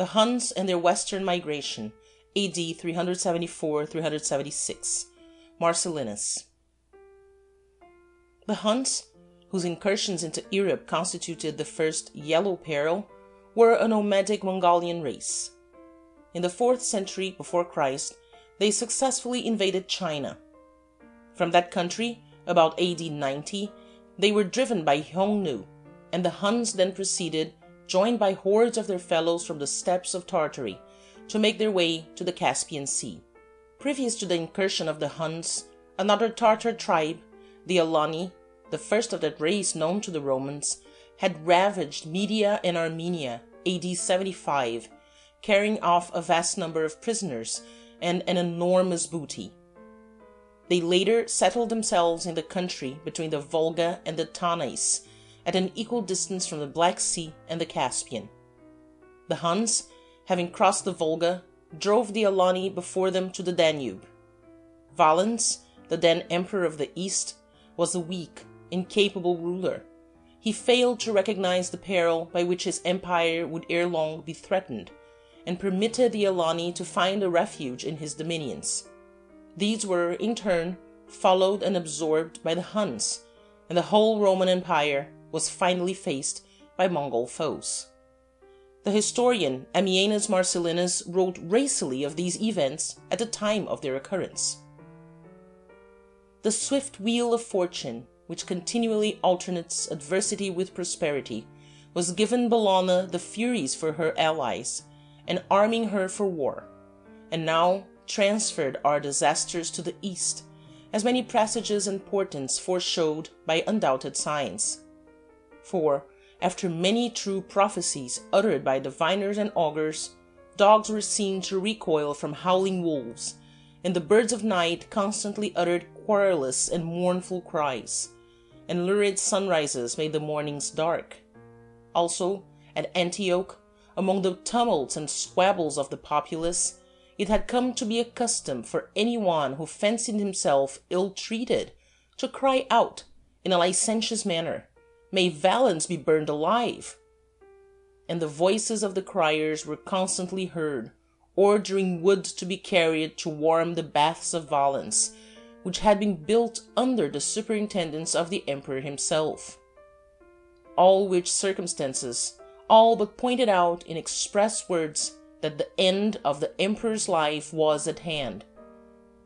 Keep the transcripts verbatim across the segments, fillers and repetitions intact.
the Huns and their western migration, A D three seventy-four to three seventy-six. Marcellinus. The Huns, whose incursions into Europe constituted the first Yellow Peril, were a nomadic Mongolian race. In the fourth century before Christ, they successfully invaded China. From that country, about A D ninety, they were driven by Hongnu, and the Huns then proceeded, joined by hordes of their fellows from the steppes of Tartary, to make their way to the Caspian Sea. Previous to the incursion of the Huns, another Tartar tribe, the Alani, the first of that race known to the Romans, had ravaged Media and Armenia, A D seventy-five, carrying off a vast number of prisoners and an enormous booty. They later settled themselves in the country between the Volga and the Tanais, at an equal distance from the Black Sea and the Caspian. The Huns, having crossed the Volga, drove the Alani before them to the Danube. Valens, the then emperor of the East, was a weak, incapable ruler. He failed to recognize the peril by which his empire would ere long be threatened, and permitted the Alani to find a refuge in his dominions. These were, in turn, followed and absorbed by the Huns, and the whole Roman Empire was finally faced by Mongol foes. The historian Ammianus Marcellinus wrote racily of these events at the time of their occurrence. The swift wheel of fortune, which continually alternates adversity with prosperity, was given Bellona the Furies for her allies, and arming her for war, and now transferred our disasters to the east, as many presages and portents foreshowed by undoubted signs. For, after many true prophecies uttered by diviners and augurs, dogs were seen to recoil from howling wolves, and the birds of night constantly uttered querulous and mournful cries, and lurid sunrises made the mornings dark. Also, at Antioch, among the tumults and squabbles of the populace, it had come to be a custom for any one who fancied himself ill-treated to cry out, in a licentious manner, "May Valens be burned alive!" And the voices of the criers were constantly heard, ordering wood to be carried to warm the baths of Valens, which had been built under the superintendence of the emperor himself. All which circumstances, all but pointed out in express words, that the end of the emperor's life was at hand.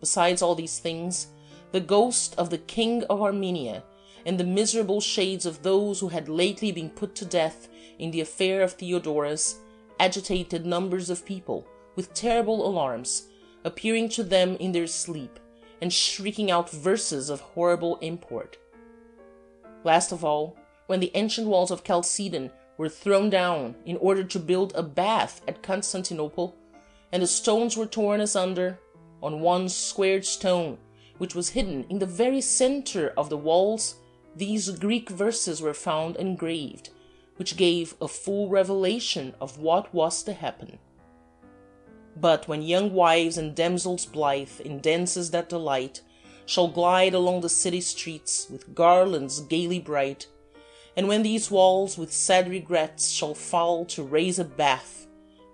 Besides all these things, the ghost of the king of Armenia, and the miserable shades of those who had lately been put to death in the affair of Theodorus, agitated numbers of people, with terrible alarms, appearing to them in their sleep, and shrieking out verses of horrible import. Last of all, when the ancient walls of Chalcedon were thrown down in order to build a bath at Constantinople, and the stones were torn asunder on one squared stone, which was hidden in the very center of the walls, these Greek verses were found engraved, which gave a full revelation of what was to happen. But when young wives and damsels blithe in dances that delight shall glide along the city streets with garlands gaily bright, and when these walls with sad regrets shall fall to raise a bath,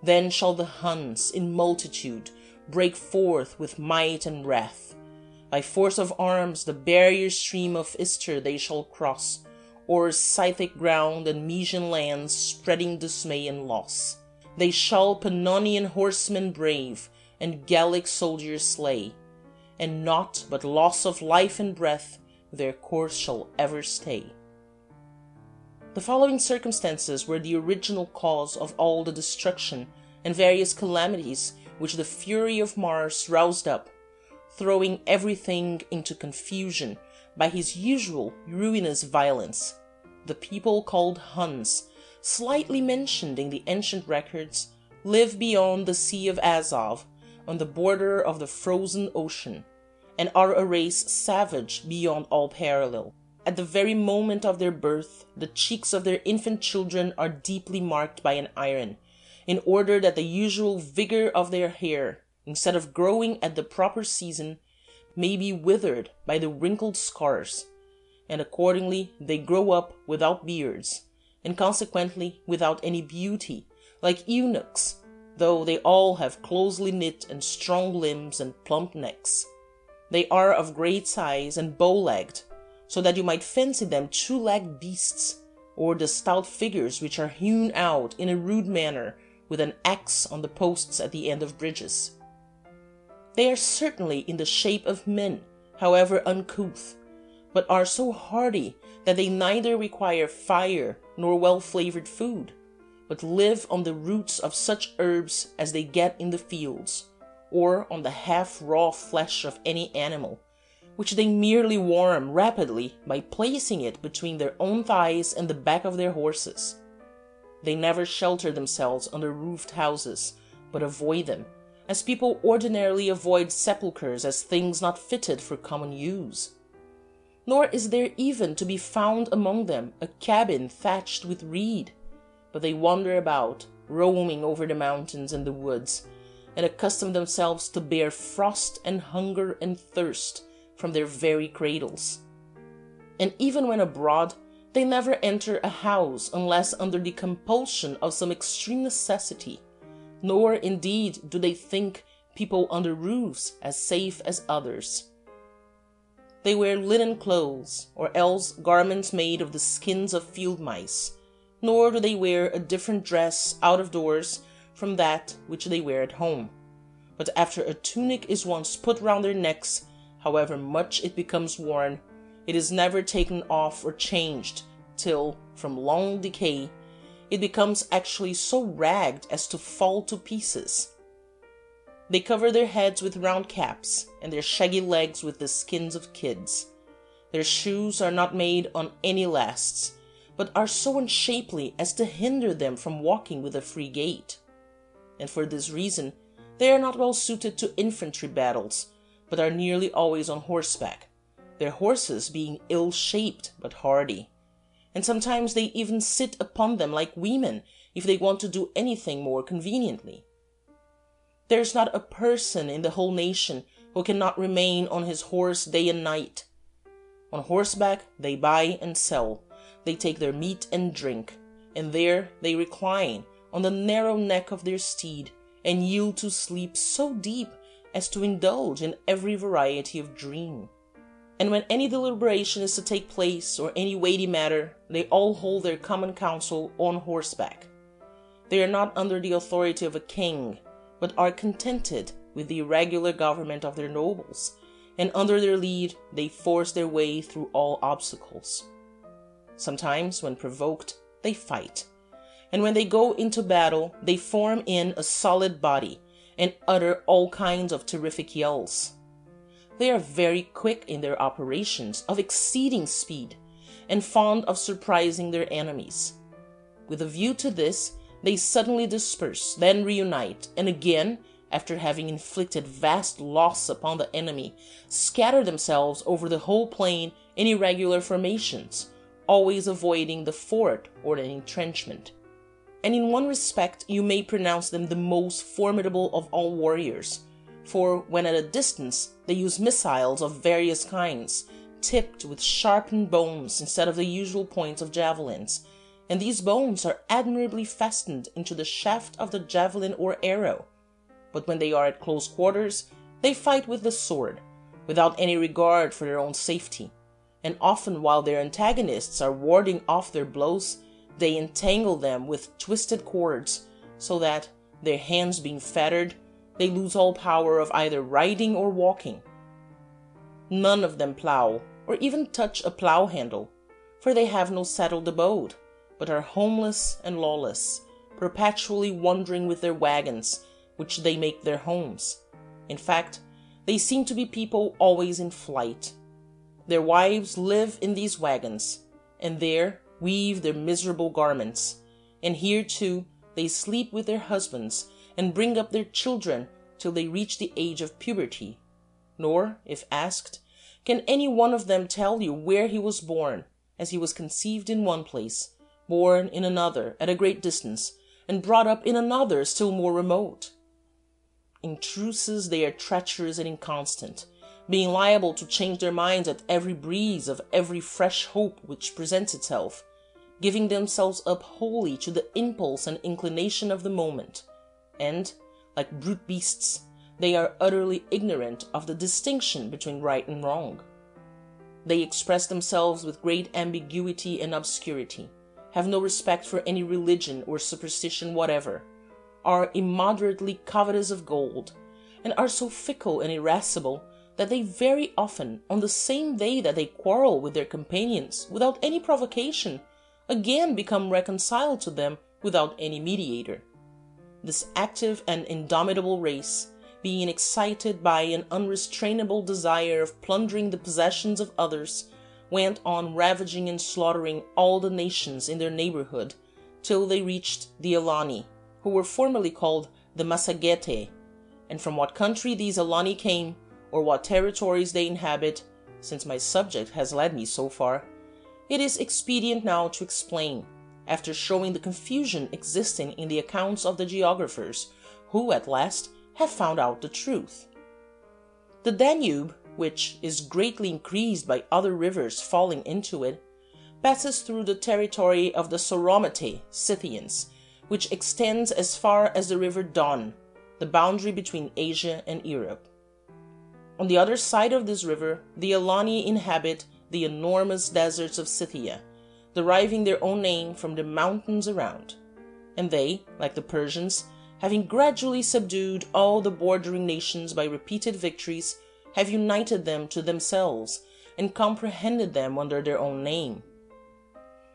then shall the Huns in multitude break forth with might and wrath. By force of arms the barrier stream of Ister they shall cross, o'er Scythic ground and Mesian lands spreading dismay and loss. They shall Pannonian horsemen brave, and Gallic soldiers slay, and naught but loss of life and breath their course shall ever stay. The following circumstances were the original cause of all the destruction and various calamities which the fury of Mars roused up, throwing everything into confusion by his usual ruinous violence. The people called Huns, slightly mentioned in the ancient records, live beyond the Sea of Azov, on the border of the frozen ocean, and are a race savage beyond all parallel. At the very moment of their birth, the cheeks of their infant children are deeply marked by an iron, in order that the usual vigor of their hair, instead of growing at the proper season, may be withered by the wrinkled scars, and accordingly they grow up without beards, and consequently without any beauty, like eunuchs, though they all have closely knit and strong limbs and plump necks. They are of great size and bow-legged, so that you might fancy them two-legged beasts, or the stout figures which are hewn out in a rude manner with an axe on the posts at the end of bridges. They are certainly in the shape of men, however uncouth, but are so hardy that they neither require fire nor well-flavored food, but live on the roots of such herbs as they get in the fields, or on the half-raw flesh of any animal, which they merely warm rapidly by placing it between their own thighs and the back of their horses. They never shelter themselves under roofed houses, but avoid them, as people ordinarily avoid sepulchres as things not fitted for common use. Nor is there even to be found among them a cabin thatched with reed, but they wander about, roaming over the mountains and the woods, and accustom themselves to bear frost and hunger and thirst from their very cradles. And even when abroad, they never enter a house unless under the compulsion of some extreme necessity, nor indeed do they think people under roofs as safe as others. They wear linen clothes, or else garments made of the skins of field mice, nor do they wear a different dress out of doors from that which they wear at home. But after a tunic is once put round their necks, however much it becomes worn, it is never taken off or changed till, from long decay, it becomes actually so ragged as to fall to pieces. They cover their heads with round caps, and their shaggy legs with the skins of kids. Their shoes are not made on any lasts, but are so unshapely as to hinder them from walking with a free gait. And for this reason, they are not well suited to infantry battles, but are nearly always on horseback, their horses being ill-shaped but hardy. And sometimes they even sit upon them like women, if they want to do anything more conveniently. There is not a person in the whole nation who cannot remain on his horse day and night. On horseback they buy and sell, they take their meat and drink, and there they recline on the narrow neck of their steed, and yield to sleep so deep as to indulge in every variety of dream. And when any deliberation is to take place, or any weighty matter, they all hold their common council on horseback. They are not under the authority of a king, but are contented with the irregular government of their nobles, and under their lead they force their way through all obstacles. Sometimes, when provoked, they fight, and when they go into battle, they form in a solid body, and utter all kinds of terrific yells. They are very quick in their operations, of exceeding speed, and fond of surprising their enemies. With a view to this, they suddenly disperse, then reunite, and again, after having inflicted vast loss upon the enemy, scatter themselves over the whole plain in irregular formations, always avoiding the fort or an entrenchment. And in one respect you may pronounce them the most formidable of all warriors, for when at a distance they use missiles of various kinds, tipped with sharpened bones instead of the usual points of javelins, and these bones are admirably fastened into the shaft of the javelin or arrow. But when they are at close quarters, they fight with the sword, without any regard for their own safety, and often while their antagonists are warding off their blows, they entangle them with twisted cords, so that, their hands being fettered, they lose all power of either riding or walking. None of them plow, or even touch a plow handle, for they have no settled abode, but are homeless and lawless, perpetually wandering with their wagons, which they make their homes. In fact, they seem to be people always in flight. Their wives live in these wagons, and there weave their miserable garments, and here too they sleep with their husbands, and bring up their children till they reach the age of puberty, nor, if asked, can any one of them tell you where he was born, as he was conceived in one place, born in another at a great distance, and brought up in another still more remote. In truces they are treacherous and inconstant, being liable to change their minds at every breeze of every fresh hope which presents itself, giving themselves up wholly to the impulse and inclination of the moment, and, like brute beasts, they are utterly ignorant of the distinction between right and wrong. They express themselves with great ambiguity and obscurity, have no respect for any religion or superstition whatever, are immoderately covetous of gold, and are so fickle and irascible that they very often, on the same day that they quarrel with their companions without any provocation, again become reconciled to them without any mediator. This active and indomitable race, being excited by an unrestrainable desire of plundering the possessions of others, went on ravaging and slaughtering all the nations in their neighborhood, till they reached the Alani, who were formerly called the Massagetae, and from what country these Alani came, or what territories they inhabit, since my subject has led me so far, it is expedient now to explain, after showing the confusion existing in the accounts of the geographers, who at last have found out the truth. The Danube, which is greatly increased by other rivers falling into it, passes through the territory of the Sauromatae, Scythians, which extends as far as the river Don, the boundary between Asia and Europe. On the other side of this river, the Alani inhabit the enormous deserts of Scythia, deriving their own name from the mountains around, and they, like the Persians, having gradually subdued all the bordering nations by repeated victories, have united them to themselves, and comprehended them under their own name.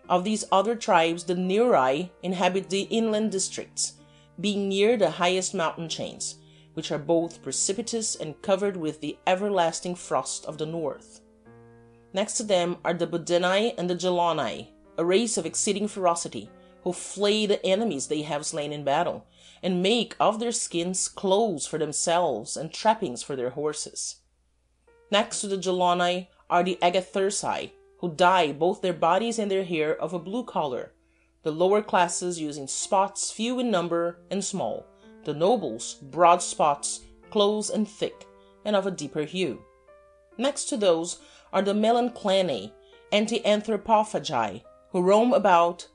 Of these other tribes, the Nerai inhabit the inland districts, being near the highest mountain chains, which are both precipitous and covered with the everlasting frost of the north. Next to them are the Budenai and the Gelonai, a race of exceeding ferocity, who flay the enemies they have slain in battle, and make of their skins clothes for themselves and trappings for their horses. Next to the Gelonai are the Agathursi, who dye both their bodies and their hair of a blue color, the lower classes using spots few in number and small, the nobles broad spots, close and thick, and of a deeper hue. Next to those are the Melanclanae, anti-anthropophagi, who roam about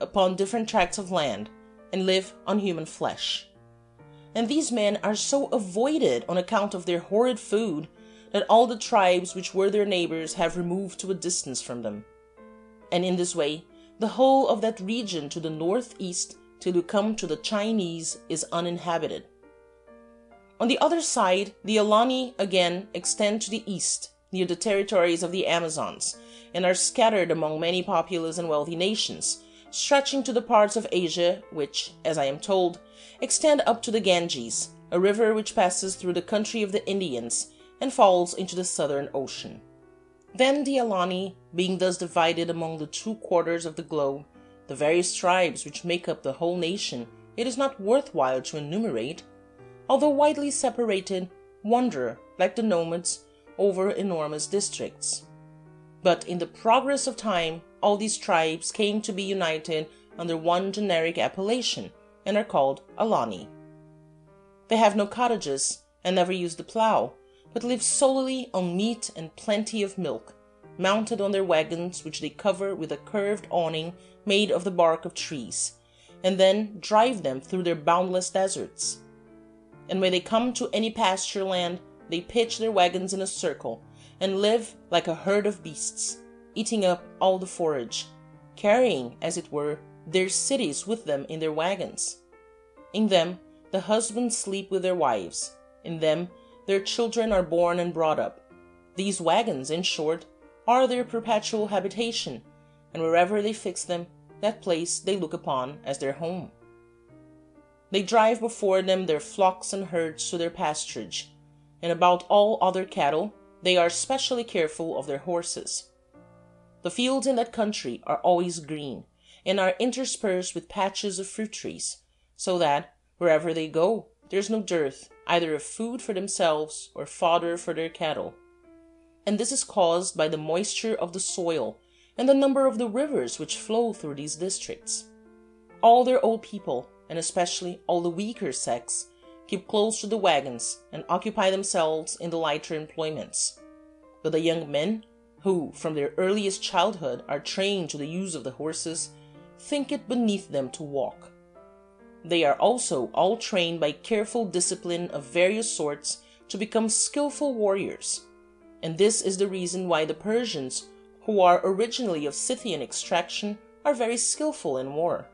upon different tracts of land, and live on human flesh. And these men are so avoided on account of their horrid food, that all the tribes which were their neighbors have removed to a distance from them. And in this way, the whole of that region to the northeast, till you come to the Chinese, is uninhabited. On the other side, the Alani again extend to the east, near the territories of the Amazons, and are scattered among many populous and wealthy nations, stretching to the parts of Asia which, as I am told, extend up to the Ganges, a river which passes through the country of the Indians, and falls into the Southern Ocean. Then the Alani, being thus divided among the two quarters of the globe, the various tribes which make up the whole nation, it is not worthwhile to enumerate, although widely separated, wander, like the nomads, over enormous districts. But in the progress of time, all these tribes came to be united under one generic appellation, and are called Alani. They have no cottages, and never use the plough, but live solely on meat and plenty of milk, mounted on their wagons which they cover with a curved awning made of the bark of trees, and then drive them through their boundless deserts. And when they come to any pasture land, they pitch their wagons in a circle, and live like a herd of beasts, eating up all the forage, carrying, as it were, their cities with them in their wagons. In them the husbands sleep with their wives, in them their children are born and brought up. These wagons, in short, are their perpetual habitation, and wherever they fix them, that place they look upon as their home. They drive before them their flocks and herds to their pasturage, and about all other cattle they are specially careful of their horses. The fields in that country are always green, and are interspersed with patches of fruit trees, so that, wherever they go, there is no dearth either of food for themselves or fodder for their cattle. And this is caused by the moisture of the soil, and the number of the rivers which flow through these districts. All their old people, and especially all the weaker sex, keep close to the wagons and occupy themselves in the lighter employments. But the young men, who from their earliest childhood are trained to the use of the horses, think it beneath them to walk. They are also all trained by careful discipline of various sorts to become skillful warriors, and this is the reason why the Persians, who are originally of Scythian extraction, are very skillful in war.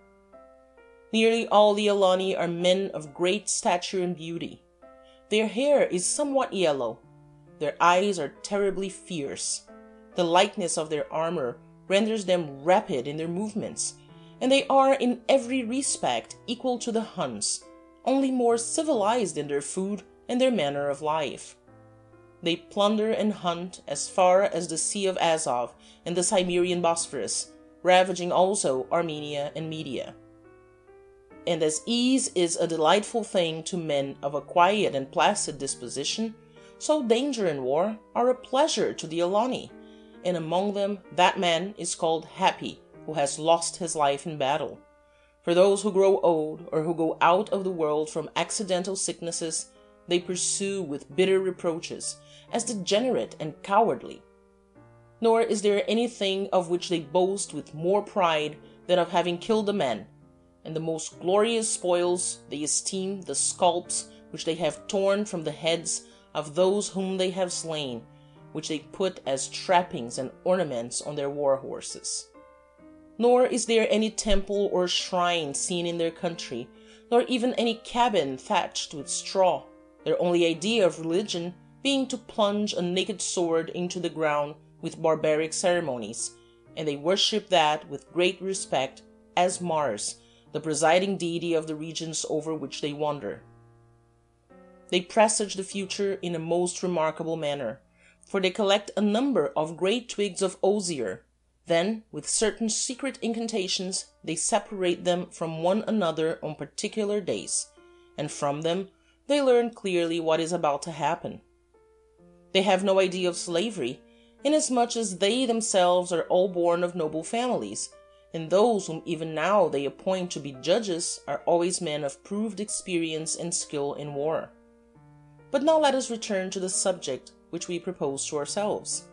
Nearly all the Alani are men of great stature and beauty. Their hair is somewhat yellow. Their eyes are terribly fierce. The lightness of their armor renders them rapid in their movements, and they are in every respect equal to the Huns, only more civilized in their food and their manner of life. They plunder and hunt as far as the Sea of Azov and the Cimmerian Bosphorus, ravaging also Armenia and Media. And as ease is a delightful thing to men of a quiet and placid disposition, so danger and war are a pleasure to the Alani, and among them that man is called happy who has lost his life in battle. For those who grow old or who go out of the world from accidental sicknesses, they pursue with bitter reproaches, as degenerate and cowardly. Nor is there anything of which they boast with more pride than of having killed a man, and the most glorious spoils they esteem the scalps which they have torn from the heads of those whom they have slain, which they put as trappings and ornaments on their war horses. Nor is there any temple or shrine seen in their country, nor even any cabin thatched with straw, their only idea of religion being to plunge a naked sword into the ground with barbaric ceremonies, and they worship that with great respect as Mars, the presiding deity of the regions over which they wander. They presage the future in a most remarkable manner, for they collect a number of great twigs of osier. Then, with certain secret incantations, they separate them from one another on particular days, and from them they learn clearly what is about to happen. They have no idea of slavery, inasmuch as they themselves are all born of noble families, and those whom even now they appoint to be judges are always men of proved experience and skill in war. But now let us return to the subject which we propose to ourselves.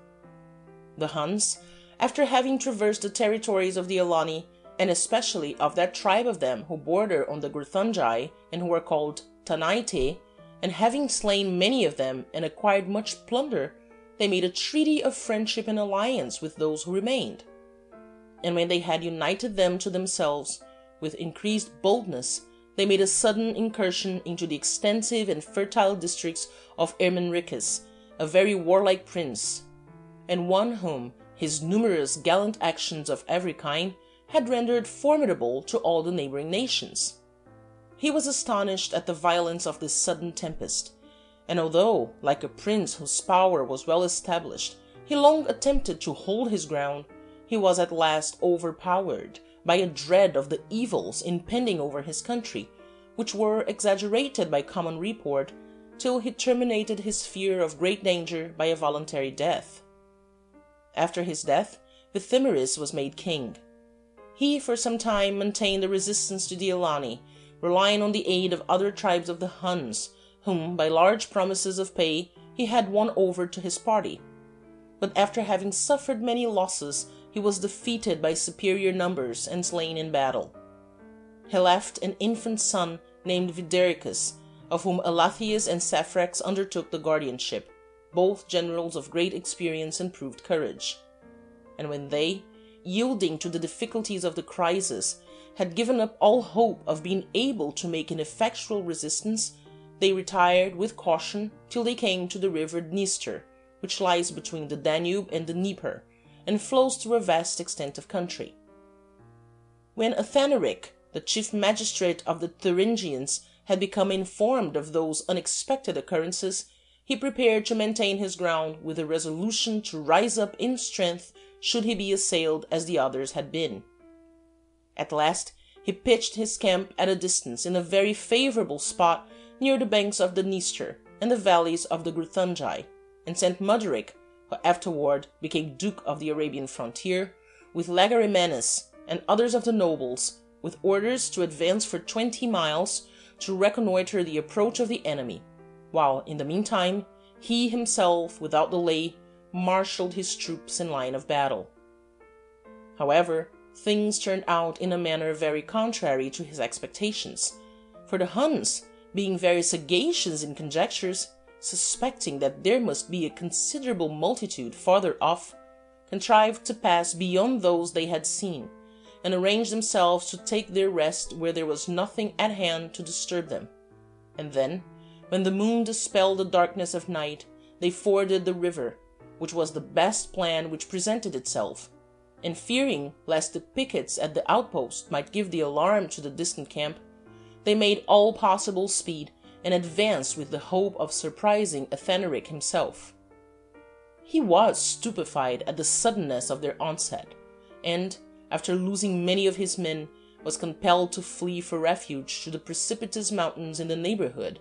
The Huns, after having traversed the territories of the Alani, and especially of that tribe of them who border on the Greuthungi and who are called Tanaite, and having slain many of them and acquired much plunder, they made a treaty of friendship and alliance with those who remained. And when they had united them to themselves, with increased boldness, they made a sudden incursion into the extensive and fertile districts of Ermenricus, a very warlike prince, and one whom his numerous gallant actions of every kind had rendered formidable to all the neighboring nations. He was astonished at the violence of this sudden tempest, and although, like a prince whose power was well established, he long attempted to hold his ground, he was at last overpowered by a dread of the evils impending over his country, which were exaggerated by common report, till he terminated his fear of great danger by a voluntary death. After his death, Vithimeris was made king. He for some time maintained a resistance to the Alani, relying on the aid of other tribes of the Huns, whom, by large promises of pay, he had won over to his party. But after having suffered many losses, he was defeated by superior numbers and slain in battle. He left an infant son named Videricus, of whom Alatheus and Saphrax undertook the guardianship, both generals of great experience and proved courage. And when they, yielding to the difficulties of the crisis, had given up all hope of being able to make an effectual resistance, they retired with caution till they came to the river Dniester, which lies between the Danube and the Dnieper, and flows through a vast extent of country. When Athanaric, the chief magistrate of the Thuringians, had become informed of those unexpected occurrences, he prepared to maintain his ground with a resolution to rise up in strength should he be assailed as the others had been. At last he pitched his camp at a distance in a very favourable spot near the banks of the Dniester and the valleys of the Greuthungi, and sent Muderic, who afterward became Duke of the Arabian frontier, with Lagarimanus and others of the nobles, with orders to advance for twenty miles to reconnoitre the approach of the enemy, while, in the meantime, he himself, without delay, marshalled his troops in line of battle. However, things turned out in a manner very contrary to his expectations, for the Huns, being very sagacious in conjectures, suspecting that there must be a considerable multitude farther off, contrived to pass beyond those they had seen, and arranged themselves to take their rest where there was nothing at hand to disturb them. And then, when the moon dispelled the darkness of night, they forded the river, which was the best plan which presented itself, and fearing lest the pickets at the outpost might give the alarm to the distant camp, they made all possible speed and advanced with the hope of surprising Athanaric himself. He was stupefied at the suddenness of their onset, and, after losing many of his men, was compelled to flee for refuge to the precipitous mountains in the neighborhood,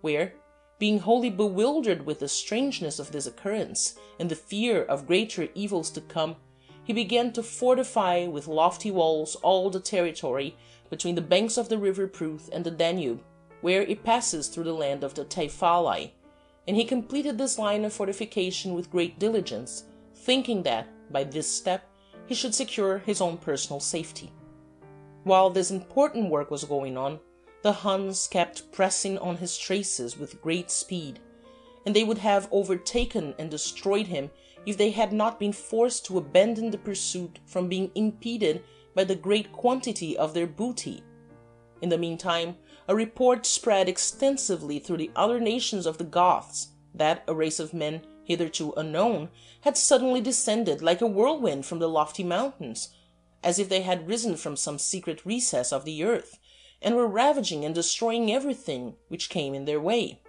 where, being wholly bewildered with the strangeness of this occurrence and the fear of greater evils to come, he began to fortify with lofty walls all the territory between the banks of the river Pruth and the Danube, where it passes through the land of the Taephalai, and he completed this line of fortification with great diligence, thinking that, by this step, he should secure his own personal safety. While this important work was going on, the Huns kept pressing on his traces with great speed, and they would have overtaken and destroyed him if they had not been forced to abandon the pursuit from being impeded by the great quantity of their booty. In the meantime, a report spread extensively through the other nations of the Goths that a race of men, hitherto unknown, had suddenly descended like a whirlwind from the lofty mountains, as if they had risen from some secret recess of the earth, and were ravaging and destroying everything which came in their way.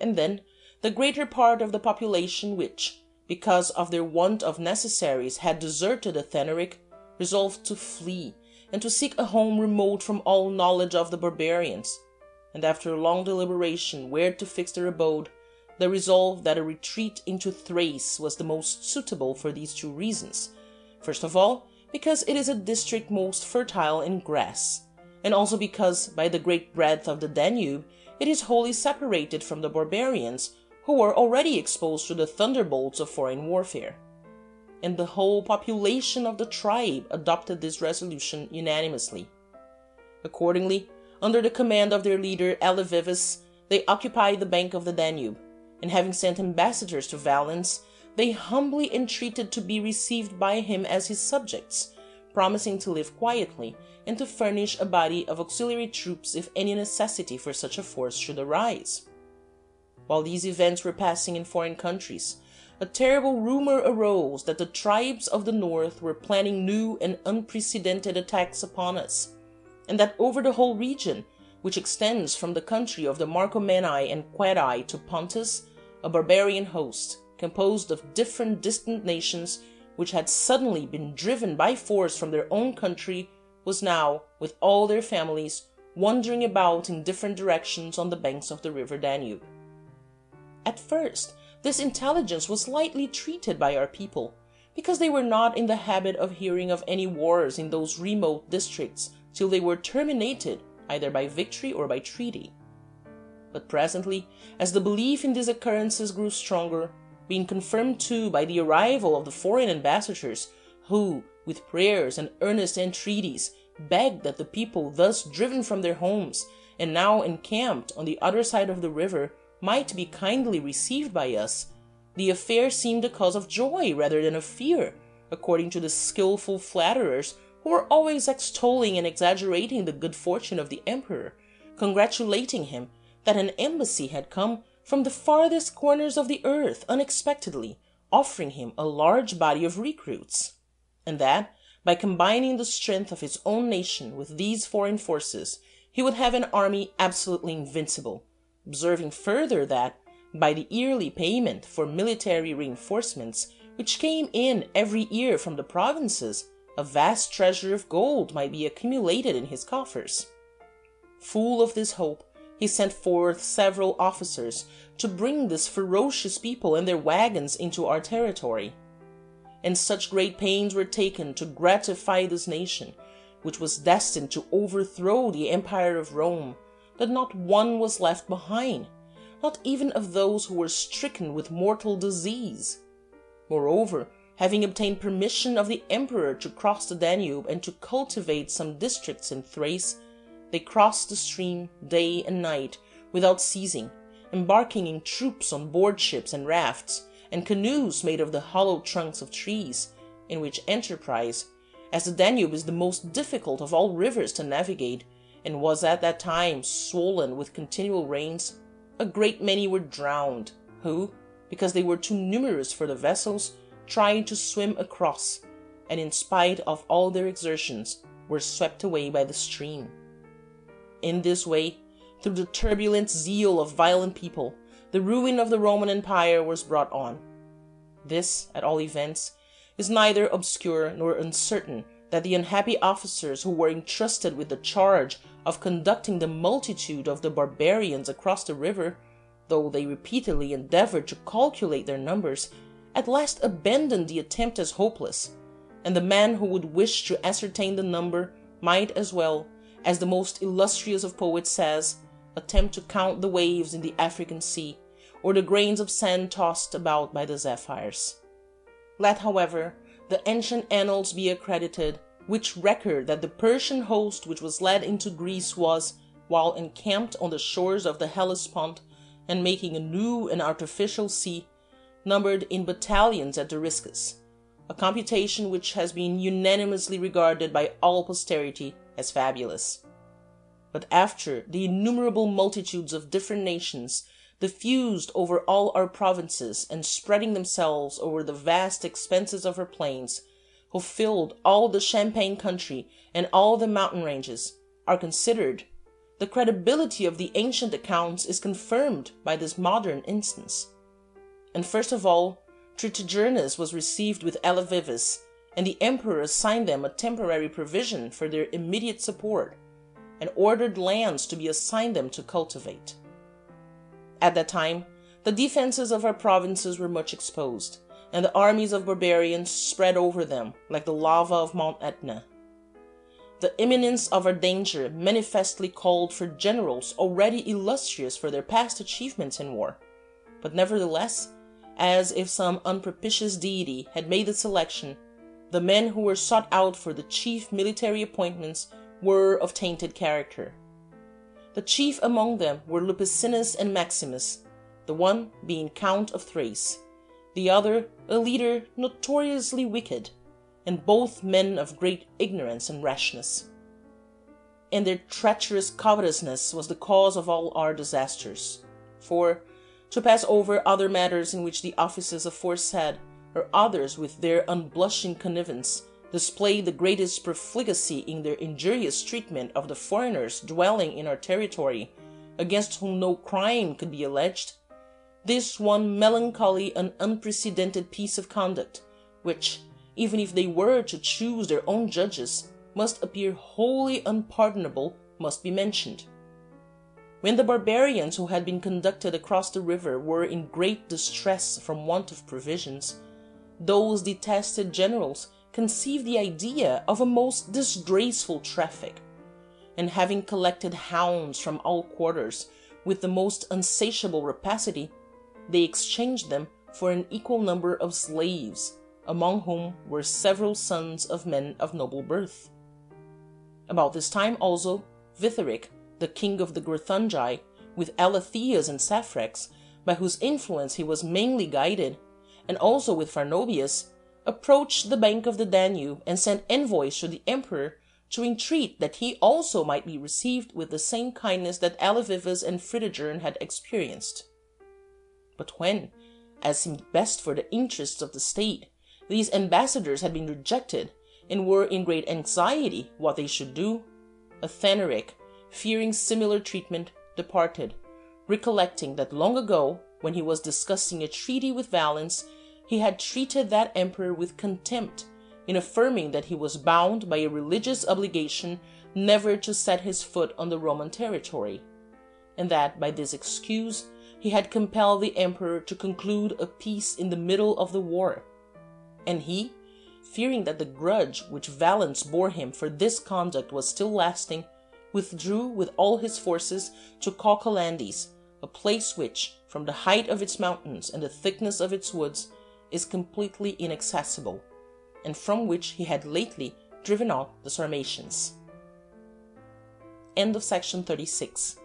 And then, the greater part of the population which, because of their want of necessaries, had deserted Athanaric, resolved to flee, and to seek a home remote from all knowledge of the barbarians, and after a long deliberation where to fix their abode, they resolved that a retreat into Thrace was the most suitable for these two reasons. First of all, because it is a district most fertile in grass, and also because, by the great breadth of the Danube, it is wholly separated from the barbarians, who were already exposed to the thunderbolts of foreign warfare. And the whole population of the tribe adopted this resolution unanimously. Accordingly, under the command of their leader Alavivus, they occupied the bank of the Danube, and having sent ambassadors to Valens, they humbly entreated to be received by him as his subjects, promising to live quietly and to furnish a body of auxiliary troops if any necessity for such a force should arise. While these events were passing in foreign countries, a terrible rumor arose that the tribes of the north were planning new and unprecedented attacks upon us, and that over the whole region, which extends from the country of the Marcomanni and Querai to Pontus, a barbarian host, composed of different distant nations, which had suddenly been driven by force from their own country, was now, with all their families, wandering about in different directions on the banks of the river Danube. At first, this intelligence was lightly treated by our people, because they were not in the habit of hearing of any wars in those remote districts till they were terminated either by victory or by treaty. But presently, as the belief in these occurrences grew stronger, being confirmed too by the arrival of the foreign ambassadors, who, with prayers and earnest entreaties, begged that the people thus driven from their homes and now encamped on the other side of the river might be kindly received by us, the affair seemed a cause of joy rather than of fear, according to the skilful flatterers who were always extolling and exaggerating the good fortune of the emperor, congratulating him that an embassy had come from the farthest corners of the earth unexpectedly, offering him a large body of recruits, and that, by combining the strength of his own nation with these foreign forces, he would have an army absolutely invincible, observing further that, by the yearly payment for military reinforcements, which came in every year from the provinces, a vast treasure of gold might be accumulated in his coffers. Full of this hope, he sent forth several officers to bring this ferocious people and their wagons into our territory. And such great pains were taken to gratify this nation, which was destined to overthrow the empire of Rome, that not one was left behind, not even of those who were stricken with mortal disease. Moreover, having obtained permission of the emperor to cross the Danube and to cultivate some districts in Thrace, they crossed the stream day and night without ceasing, embarking in troops on board ships and rafts, and canoes made of the hollow trunks of trees, in which enterprise, as the Danube is the most difficult of all rivers to navigate, and was at that time swollen with continual rains, a great many were drowned, who, because they were too numerous for the vessels, tried to swim across, and in spite of all their exertions, were swept away by the stream. In this way, through the turbulent zeal of violent people, the ruin of the Roman Empire was brought on. This, at all events, is neither obscure nor uncertain, that the unhappy officers who were entrusted with the charge of conducting the multitude of the barbarians across the river, though they repeatedly endeavored to calculate their numbers, at last abandoned the attempt as hopeless, and the man who would wish to ascertain the number might as well, as the most illustrious of poets says, attempt to count the waves in the African sea, or the grains of sand tossed about by the zephyrs. Let, however, the ancient annals be accredited, which record that the Persian host which was led into Greece was, while encamped on the shores of the Hellespont, and making a new and artificial sea, numbered in battalions at Doriscus, a computation which has been unanimously regarded by all posterity as fabulous. But after the innumerable multitudes of different nations, diffused over all our provinces and spreading themselves over the vast expanses of our plains, who filled all the champaign country and all the mountain ranges, are considered, the credibility of the ancient accounts is confirmed by this modern instance. And first of all, Tritogernus was received with Alavivus, and the emperor assigned them a temporary provision for their immediate support, and ordered lands to be assigned them to cultivate. At that time, the defenses of our provinces were much exposed, and the armies of barbarians spread over them like the lava of Mount Etna. The imminence of our danger manifestly called for generals already illustrious for their past achievements in war, but nevertheless, as if some unpropitious deity had made the selection, the men who were sought out for the chief military appointments were of tainted character. The chief among them were Lupicinus and Maximus, the one being Count of Thrace, the other a leader notoriously wicked, and both men of great ignorance and rashness. And their treacherous covetousness was the cause of all our disasters. For, to pass over other matters in which the officers aforesaid, or others with their unblushing connivance, displayed the greatest profligacy in their injurious treatment of the foreigners dwelling in our territory, against whom no crime could be alleged, this one melancholy and unprecedented piece of conduct, which, even if they were to choose their own judges, must appear wholly unpardonable, must be mentioned. When the barbarians who had been conducted across the river were in great distress from want of provisions, those detested generals conceived the idea of a most disgraceful traffic, and having collected hounds from all quarters with the most insatiable rapacity, they exchanged them for an equal number of slaves, among whom were several sons of men of noble birth. About this time also, Vitheric, the king of the Greuthungi, with Alatheus and Saphrax, by whose influence he was mainly guided, and also with Pharnobius, approached the bank of the Danube and sent envoys to the emperor to entreat that he also might be received with the same kindness that Alavivus and Fritigern had experienced. But when, as seemed best for the interests of the state, these ambassadors had been rejected and were in great anxiety what they should do, Athanaric, fearing similar treatment, departed, recollecting that long ago, when he was discussing a treaty with Valens, he had treated that emperor with contempt, in affirming that he was bound by a religious obligation never to set his foot on the Roman territory, and that by this excuse he had compelled the emperor to conclude a peace in the middle of the war. And he, fearing that the grudge which Valens bore him for this conduct was still lasting, withdrew with all his forces to Chalcedon, a place which, from the height of its mountains and the thickness of its woods, is completely inaccessible, and from which he had lately driven out the Sarmatians. End of section thirty-six.